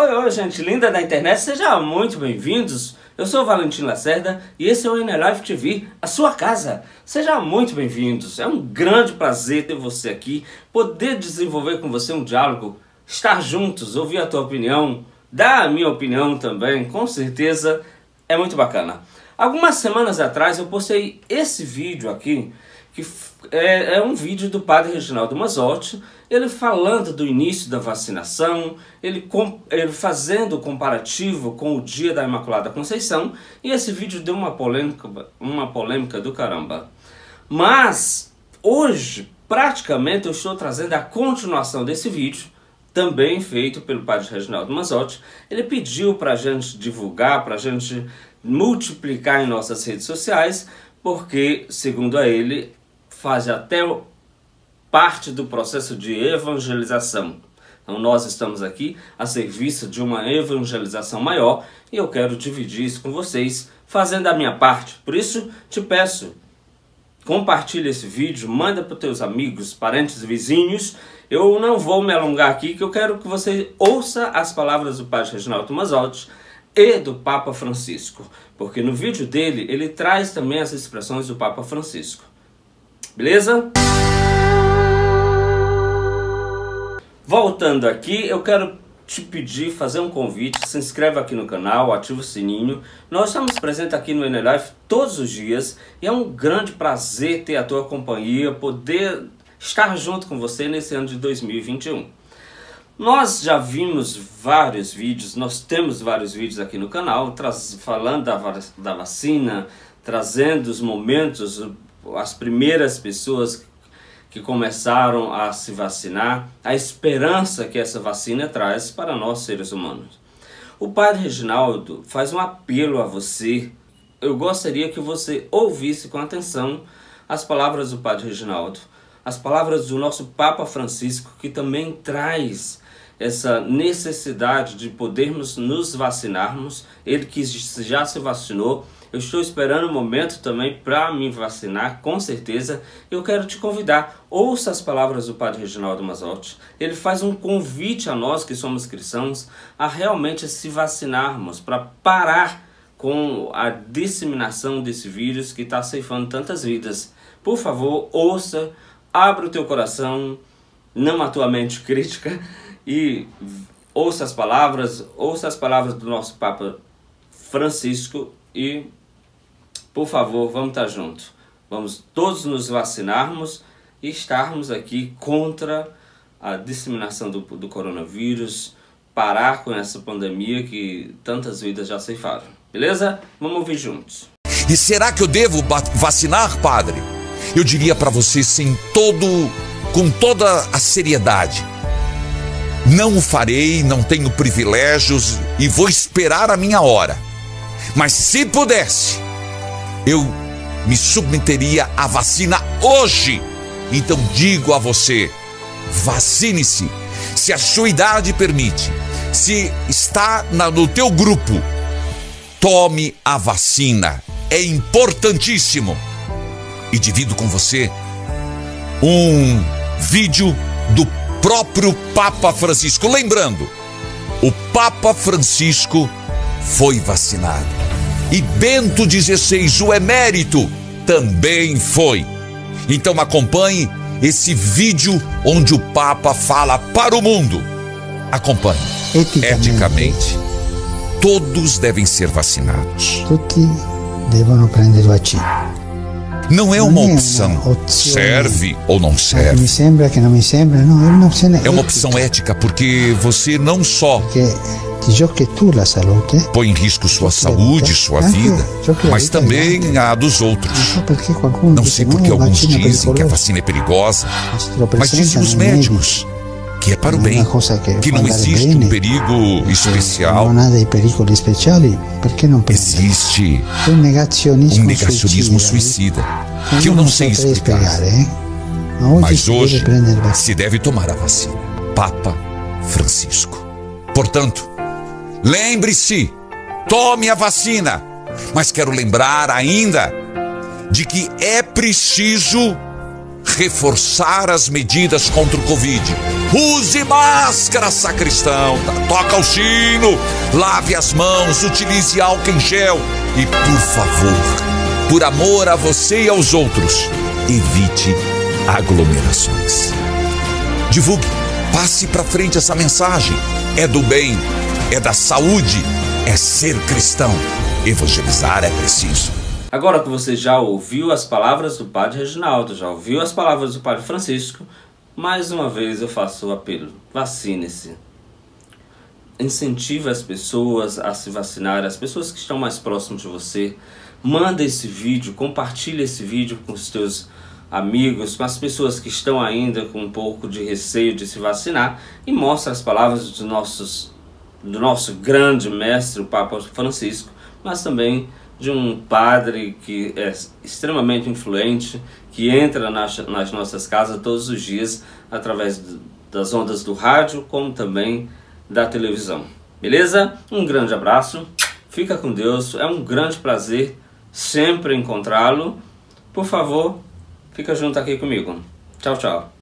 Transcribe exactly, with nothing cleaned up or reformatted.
Oi, oi, gente linda da internet, sejam muito bem-vindos. Eu sou o Valentim Lacerda e esse é o EneaLife T V, a sua casa. Sejam muito bem-vindos. É um grande prazer ter você aqui, poder desenvolver com você um diálogo, estar juntos, ouvir a tua opinião, dar a minha opinião também, com certeza é muito bacana. Algumas semanas atrás eu postei esse vídeo aqui, que é, é um vídeo do padre Reginaldo Manzotti, ele falando do início da vacinação, ele, com, ele fazendo o comparativo com o dia da Imaculada Conceição, e esse vídeo deu uma polêmica, uma polêmica do caramba. Mas hoje, praticamente, eu estou trazendo a continuação desse vídeo, também feito pelo padre Reginaldo Manzotti. Ele pediu para a gente divulgar, para a gente multiplicar em nossas redes sociais, porque, segundo a ele, faz até parte do processo de evangelização. Então nós estamos aqui a serviço de uma evangelização maior e eu quero dividir isso com vocês, fazendo a minha parte. Por isso te peço, compartilha esse vídeo, manda para os teus amigos, parentes, vizinhos. Eu não vou me alongar aqui, que eu quero que você ouça as palavras do padre Reginaldo Manzotti e do Papa Francisco, porque no vídeo dele ele traz também as expressões do Papa Francisco. Beleza? Voltando aqui, eu quero te pedir, fazer um convite, se inscreve aqui no canal, ativa o sininho. Nós estamos presentes aqui no EneaLife todos os dias e é um grande prazer ter a tua companhia, poder estar junto com você nesse ano de dois mil e vinte e um. Nós já vimos vários vídeos, nós temos vários vídeos aqui no canal, falando da, vac da vacina, trazendo os momentos, as primeiras pessoas que começaram a se vacinar, a esperança que essa vacina traz para nós seres humanos. O padre Reginaldo faz um apelo a você. Eu gostaria que você ouvisse com atenção as palavras do padre Reginaldo, as palavras do nosso Papa Francisco, que também traz essa necessidade de podermos nos vacinarmos. Ele que já se vacinou, eu estou esperando o momento também para me vacinar, com certeza. Eu quero te convidar, ouça as palavras do padre Reginaldo Manzotti. Ele faz um convite a nós que somos cristãos a realmente se vacinarmos, para parar com a disseminação desse vírus que está ceifando tantas vidas. Por favor, ouça, abre o teu coração, não a tua mente crítica, e ouça as palavras, ouça as palavras do nosso Papa Francisco e, por favor, vamos estar juntos. Vamos todos nos vacinarmos e estarmos aqui contra a disseminação do, do coronavírus, parar com essa pandemia que tantas vidas já ceifaram. Beleza? Vamos ouvir juntos. E será que eu devo vacinar, padre? Eu diria para você, sem todo, com toda a seriedade: não o farei, não tenho privilégios e vou esperar a minha hora. Mas se pudesse, eu me submeteria à vacina hoje. Então digo a você, vacine-se. Se a sua idade permite, se está no teu grupo, tome a vacina. É importantíssimo. E divido com você um vídeo do próprio Papa Francisco. Lembrando, o Papa Francisco foi vacinado. E Bento dezesseis, o emérito, também foi. Então acompanhe esse vídeo onde o Papa fala para o mundo. Acompanhe. Eticamente, Eticamente todos devem ser vacinados. Tutti devono prender o vaccino. Não é uma opção, serve ou não serve. Me sembra que não me sembra, não, é uma opção ética. É uma opção ética porque você não só põe em risco sua saúde, sua vida, mas também a dos outros. Não sei porque alguns dizem que a vacina é perigosa, mas dizem os médicos que é para o bem, que não existe um perigo especial. Existe um negacionismo suicida, que eu não sei explicar. Mas hoje se deve tomar a vacina. Papa Francisco. Portanto, lembre-se, tome a vacina. Mas quero lembrar ainda de que é preciso reforçar as medidas contra o Covid. Use máscara, sacristão, toca o sino, lave as mãos, utilize álcool em gel e, por favor, por amor a você e aos outros, evite aglomerações. Divulgue, passe para frente essa mensagem. É do bem, é da saúde, é ser cristão. Evangelizar é preciso. Agora que você já ouviu as palavras do Padre Reginaldo, já ouviu as palavras do Padre Francisco, mais uma vez eu faço o apelo: vacine-se. Incentive as pessoas a se vacinar, as pessoas que estão mais próximas de você. Manda esse vídeo, compartilha esse vídeo com os teus amigos, com as pessoas que estão ainda com um pouco de receio de se vacinar, e mostra as palavras do, nossos, do nosso grande mestre, o Papa Francisco, mas também de um padre que é extremamente influente, que entra nas, nas nossas casas todos os dias, através das ondas do rádio, como também da televisão. Beleza? Um grande abraço, fica com Deus, é um grande prazer sempre encontrá-lo. Por favor, fica junto aqui comigo. Tchau, tchau.